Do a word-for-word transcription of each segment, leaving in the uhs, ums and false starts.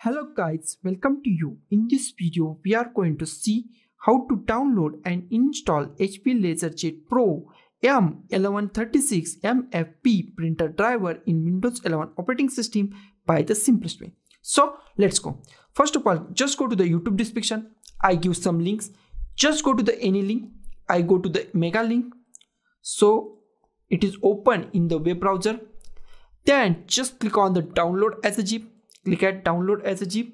Hello guys, welcome to you. In this video, we are going to see how to download and install H P LaserJet Pro M eleven thirty-six M F P printer driver in Windows eleven operating system by the simplest way. So let's go. First of all, just go to the YouTube description. I give some links. Just go to the any link. I go to the mega link. So it is open in the web browser. Then just click on the download as a zip. Click at download as a zip.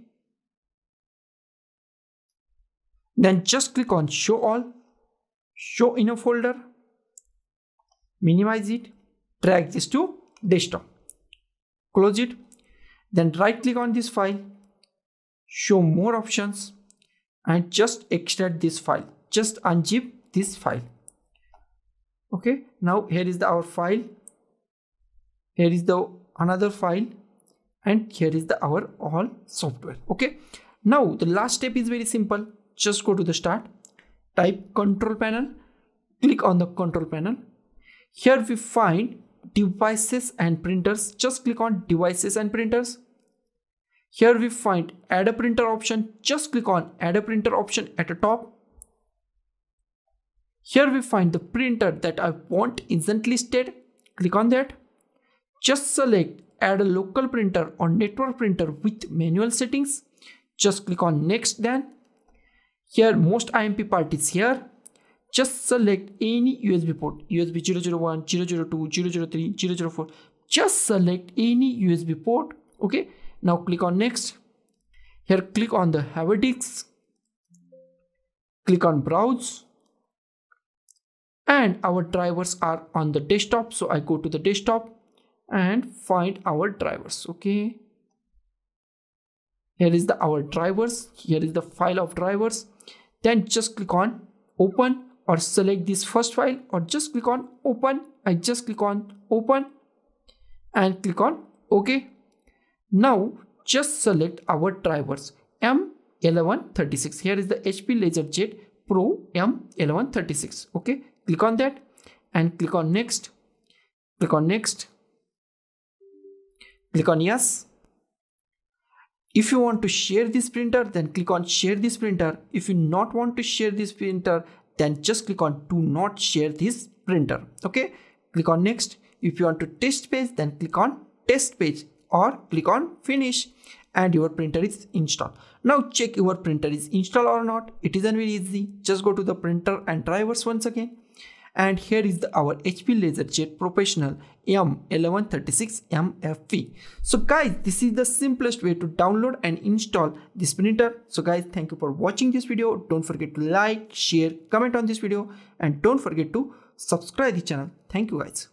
Then just click on show all, show in a folder, minimize it, drag this to desktop, close it, then right click on this file, show more options, and just extract this file, just unzip this file. Okay, now here is the our file, here is the another file, and here is the our all software. Okay, now the last step is very simple. Just go to the start, type control panel, click on the control panel. Here we find devices and printers. Just click on devices and printers. Here we find add a printer option. Just click on add a printer option at the top. Here we find the printer that I want isn't listed. Click on that. Just select add a local printer or network printer with manual settings. Just click on next. Then here most I M P part is here. Just select any U S B port, U S B zero zero one, zero zero two, zero zero three, zero zero four. Just select any U S B port. Okay, now click on next. Here click on the have a disk, click on browse, and our drivers are on the desktop. So I go to the desktop and find our drivers. Okay, here is the our drivers, here is the file of drivers. Then just click on open or select this first file, or just click on open. I just click on open and click on OK. Now just select our drivers M eleven thirty-six. Here is the H P LaserJet Pro M eleven thirty-six. Okay, click on that and click on next, click on next, click on yes. If you want to share this printer, then click on share this printer. If you not want to share this printer, then just click on do not share this printer. Okay, click on next. If you want to test page, then click on test page or click on finish, and your printer is installed. Now check your printer is installed or not. It isn't very easy. Just go to the printer and drivers once again. And here is the our H P LaserJet Professional M eleven thirty-six M F P. So guys, this is the simplest way to download and install this printer. So guys, thank you for watching this video. Don't forget to like, share, comment on this video, and don't forget to subscribe the channel. Thank you guys.